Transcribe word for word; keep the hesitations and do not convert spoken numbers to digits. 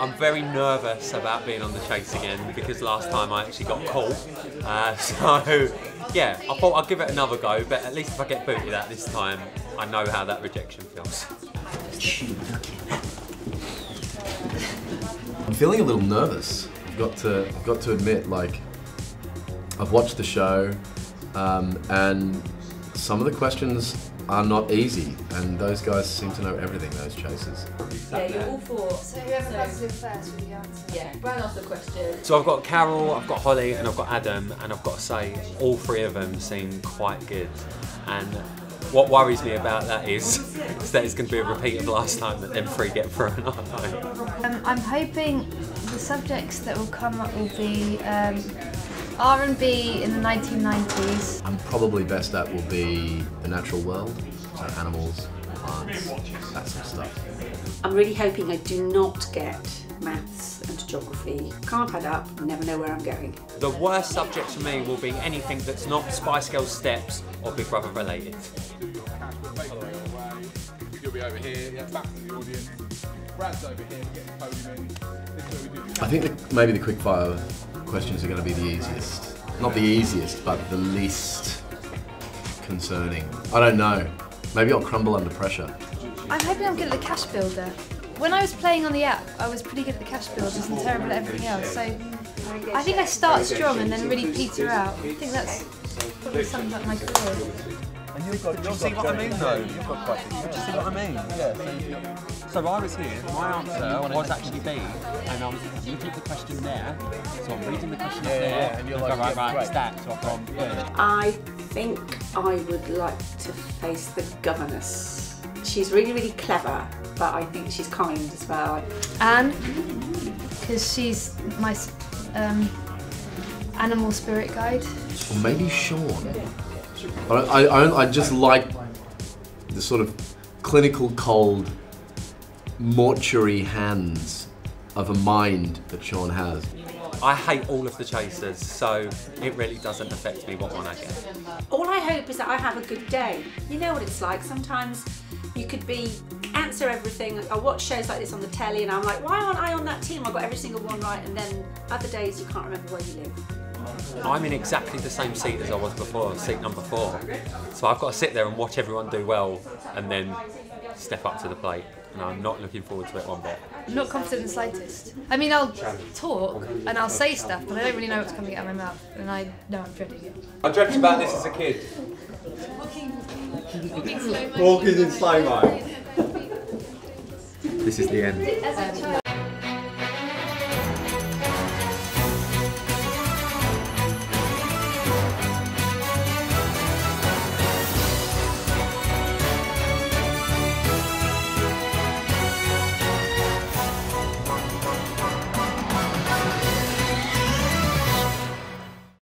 I'm very nervous about being on The Chase again because last time I actually got caught. Uh, so yeah, I thought I'd give it another go, but at least if I get booted out this time, I know how that rejection feels. I'm feeling a little nervous. I've got to, I've got to admit, like, I've watched the show um, and some of the questions are not easy, and those guys seem to know everything, those chasers. Yeah, you're all for. So whoever does it first with the answer. Yeah, right off the question. So I've got Carol, I've got Holly, and I've got Adam, and I've got to say, all three of them seem quite good. And what worries me about that is, is that it's going to be a repeat of last time that them three get through another time. Um, I'm hoping the subjects that will come up will be um, R and B in the nineteen nineties. I'm probably best at will be the natural world, so animals, plants, that sort of stuff. I'm really hoping I do not get maths and geography. Can't add up, I never know where I'm going. The worst subject for me will be anything that's not Spice Girls steps or Big Brother related. I think that maybe the quickfire questions are going to be the easiest. Not the easiest, but the least concerning. I don't know. Maybe I'll crumble under pressure. I'm hoping I'm good at the cash builder. When I was playing on the app, I was pretty good at the cash builders and terrible at everything else. So I think I start strong and then really peter out. I think that's probably sums up my career. And you've got, do you see what I mean though? You've got quite, do you see what I mean? Yeah. So I was here, my answer was actually B, and I was looking at the question there, so I'm reading the question yeah, there, yeah, and you're like, right, right, it's that, so I've gone, yeah. I think I would like to face the governess. She's really, really clever, but I think she's kind as well. Anne, because she's my um, animal spirit guide. Or maybe Shaun. I, I, I just like the sort of clinical cold, mortuary hands of a mind that Shaun has. I hate all of the chasers, so it really doesn't affect me what one I get. All I hope is that I have a good day. You know what it's like, sometimes you could be, answer everything. I watch shows like this on the telly and I'm like, why aren't I on that team? I got every single one right, and then other days you can't remember where you live. I'm in exactly the same seat as I was before, seat number four. So I've got to sit there and watch everyone do well and then step up to the plate. And I'm not looking forward to it one bit. I'm not confident in the slightest. I mean, I'll talk and I'll say stuff, but I don't really know what's coming out of my mouth, and I know I'm dreading it. I dreamt about this as a kid. Walking, walking in slow-mo. This is the end.